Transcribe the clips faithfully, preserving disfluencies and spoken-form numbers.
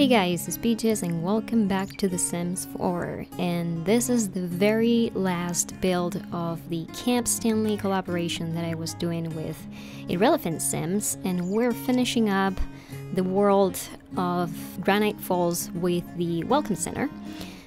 Hey guys, it's Peaches and welcome back to The Sims four, and this is the very last build of the Camp Stanley collaboration that I was doing with Irrelephant Sims, and we're finishing up the world of Granite Falls with the Welcome Center.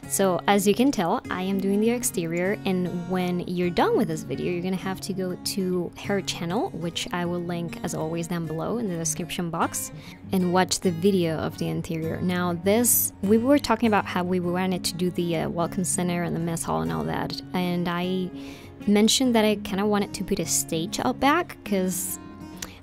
So as you can tell, I am doing the exterior, and when you're done with this video, you're gonna have to go to her channel, which I will link as always down below in the description box, and watch the video of the interior. Now this, we were talking about how we wanted to do the uh, welcome center and the mess hall and all that, and I mentioned that I kind of wanted to put a stage out back, because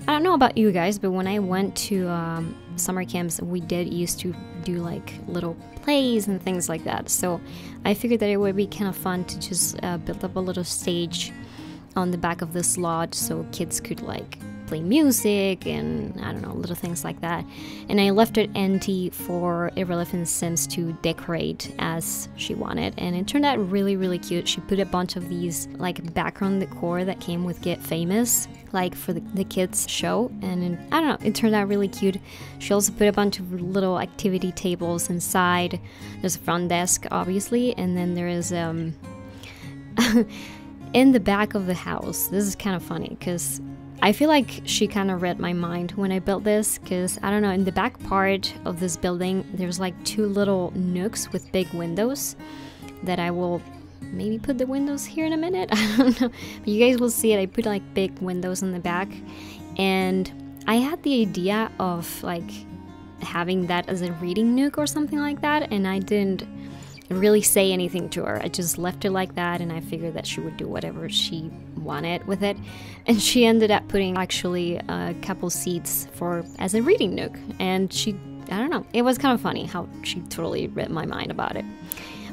I don't know about you guys, but when I went to um, summer camps, we did used to do like little plays and things like that. So I figured that it would be kind of fun to just uh, build up a little stage on the back of this lodge so kids could like play music and I don't know, little things like that. And I left it empty for Irrelephant Sims to decorate as she wanted, and it turned out really really cute. She put a bunch of these like background decor that came with Get Famous, like for the, the kids show, and it, I don't know, it turned out really cute. She also put a bunch of little activity tables inside. There's a front desk obviously, and then there is um in the back of the house. This is kind of funny because I feel like she kind of read my mind when I built this, because I don't know, in the back part of this building there's like two little nooks with big windows that I will maybe put the windows here in a minute, I don't know, but you guys will see it. I put like big windows in the back, and I had the idea of like having that as a reading nook or something like that, and I didn't really say anything to her. I just left her like that, and I figured that she would do whatever she wanted with it, and she ended up putting actually a couple seats for as a reading nook, and she, I don't know, it was kind of funny how she totally read my mind about it.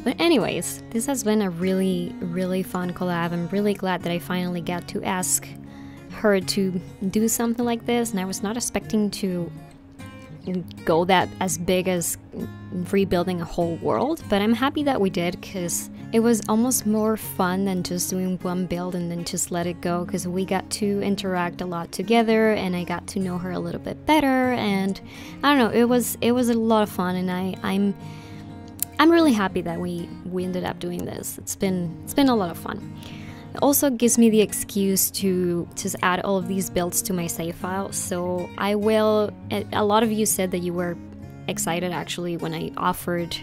But anyways, this has been a really really fun collab. I'm really glad that I finally got to ask her to do something like this, and I was not expecting to go that as big as rebuilding a whole world, but I'm happy that we did, because it was almost more fun than just doing one build and then just let it go, because we got to interact a lot together and I got to know her a little bit better, and I don't know, it was it was a lot of fun, and I I'm I'm really happy that we we ended up doing this. It's been it's been a lot of fun. It also gives me the excuse to just add all of these builds to my save file, so I will. A lot of you said that you were excited actually when I offered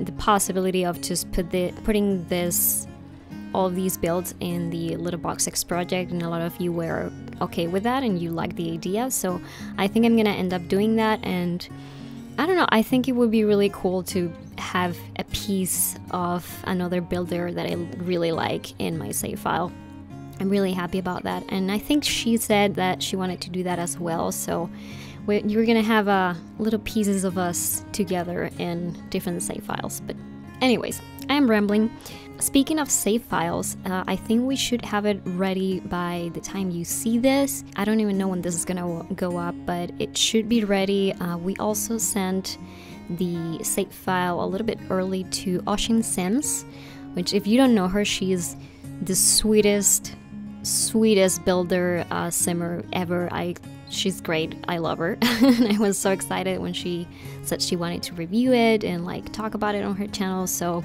the possibility of just put the putting this all of these builds in the Little Boxes project, and a lot of you were okay with that and you liked the idea, so I think I'm gonna end up doing that. And I don't know, I think it would be really cool to have a piece of another builder that I really like in my save file. I'm really happy about that, and I think she said that she wanted to do that as well, so we're, you're gonna have uh, little pieces of us together in different save files. But anyways, I am rambling. Speaking of save files, uh, I think we should have it ready by the time you see this. I don't even know when this is gonna go up, but it should be ready. Uh, we also sent the save file a little bit early to Oshin Sims, which if you don't know her, she's the sweetest, sweetest builder uh, simmer ever. I, she's great, I love her. And I was so excited when she said she wanted to review it and like talk about it on her channel, so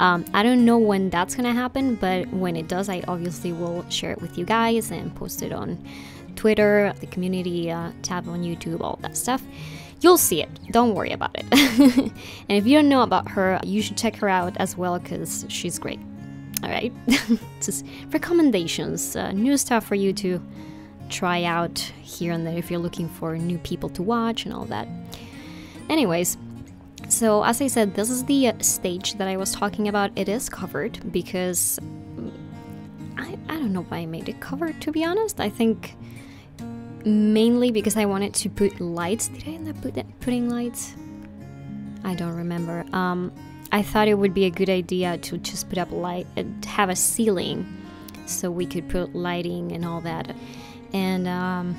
Um, I don't know when that's gonna happen, but when it does, I obviously will share it with you guys and post it on Twitter, the community uh, tab on YouTube, all that stuff. You'll see it, don't worry about it. And if you don't know about her, you should check her out as well, because she's great. Alright, just recommendations, uh, new stuff for you to try out here and there if you're looking for new people to watch and all that. Anyways, so as I said, this is the stage that I was talking about. It is covered because I, I don't know why I made it covered, to be honest. I think mainly because I wanted to put lights. Did I end up put that, putting lights? I don't remember. Um, I thought it would be a good idea to just put up light, have a ceiling so we could put lighting and all that. And um,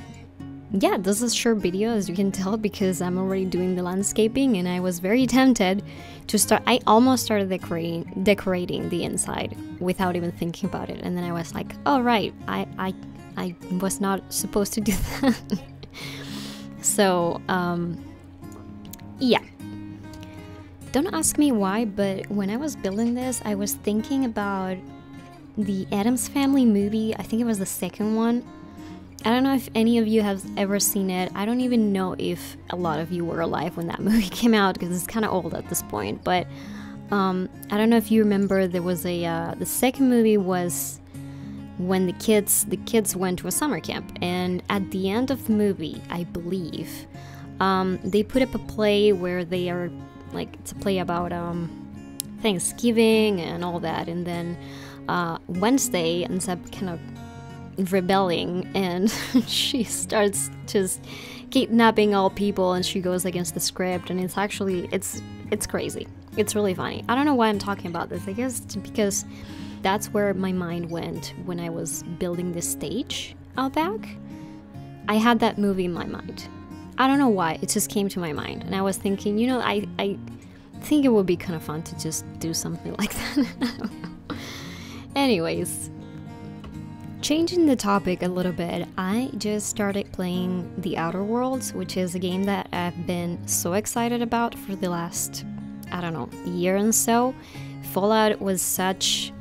yeah, this is a short video as you can tell, because I'm already doing the landscaping, and I was very tempted to start. I almost started decorating decorating the inside without even thinking about it, and then I was like, oh right, I I, I was not supposed to do that. So um, yeah, Don't ask me why, but when I was building this, I was thinking about the Addams Family movie. I think it was the second one. I don't know if any of you have ever seen it. I don't even know if a lot of you were alive when that movie came out, because it's kind of old at this point. But um, I don't know if you remember, there was a uh, the second movie was when the kids the kids went to a summer camp, and at the end of the movie, I believe, um, they put up a play where they are like it's a play about um, Thanksgiving and all that, and then uh, Wednesday ends up kind of rebelling, and she starts just kidnapping all people, and she goes against the script, and it's actually it's it's crazy. It's really funny. I don't know why I'm talking about this. I guess it's because that's where my mind went when I was building this stage out back. I had that movie in my mind. I don't know why, it just came to my mind, and I was thinking, you know, I I think it would be kind of fun to just do something like that. Anyways, changing the topic a little bit, I just started playing The Outer Worlds, which is a game that I've been so excited about for the last, I don't know, year and so. Fallout was such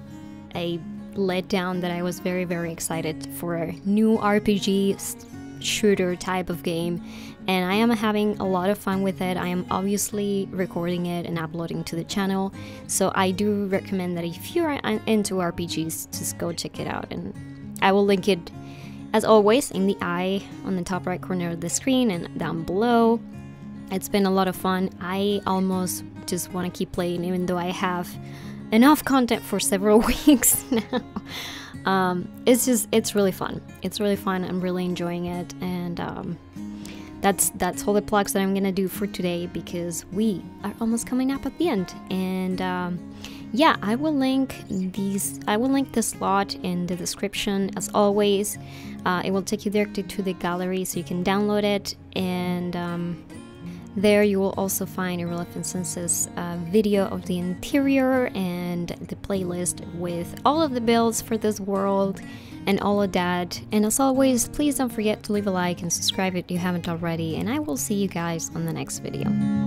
a letdown that I was very, very excited for a new R P G shooter type of game, and I am having a lot of fun with it. I am obviously recording it and uploading to the channel, so I do recommend that if you're into R P Gs, just go check it out, and I will link it, as always, in the eye on the top right corner of the screen and down below. It's been a lot of fun. I almost just want to keep playing, even though I have enough content for several weeks now. Um, it's just, it's really fun. It's really fun. I'm really enjoying it. And um, that's, that's all the plugs that I'm going to do for today, because we are almost coming up at the end. And Um, yeah, I will link these I will link the slot in the description, as always. Uh, it will take you directly to the gallery, so you can download it, and um, there you will also find Irrelephant Sims' uh, video of the interior and the playlist with all of the builds for this world and all of that. And as always, please don't forget to leave a like and subscribe if you haven't already, and I will see you guys on the next video.